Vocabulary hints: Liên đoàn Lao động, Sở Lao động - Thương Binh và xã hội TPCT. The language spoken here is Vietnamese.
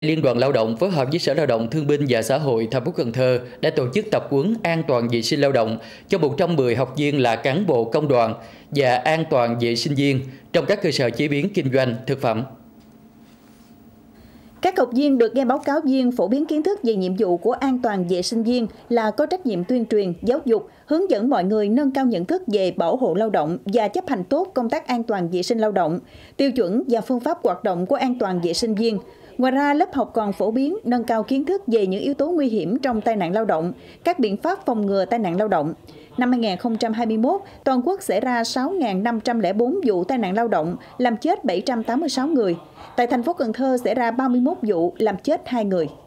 Liên đoàn Lao động phối hợp với Sở Lao động Thương binh và Xã hội thành phố Cần Thơ đã tổ chức tập huấn an toàn vệ sinh lao động cho 110 học viên là cán bộ công đoàn và an toàn vệ sinh viên trong các cơ sở chế biến kinh doanh thực phẩm. Các học viên được nghe báo cáo viên phổ biến kiến thức về nhiệm vụ của an toàn vệ sinh viên là có trách nhiệm tuyên truyền, giáo dục, hướng dẫn mọi người nâng cao nhận thức về bảo hộ lao động và chấp hành tốt công tác an toàn vệ sinh lao động, tiêu chuẩn và phương pháp hoạt động của an toàn vệ sinh viên. Ngoài ra, lớp học còn phổ biến nâng cao kiến thức về những yếu tố nguy hiểm trong tai nạn lao động, các biện pháp phòng ngừa tai nạn lao động. Năm 2021, toàn quốc xảy ra 6.504 vụ tai nạn lao động, làm chết 786 người. Tại thành phố Cần Thơ xảy ra 31 vụ, làm chết 2 người.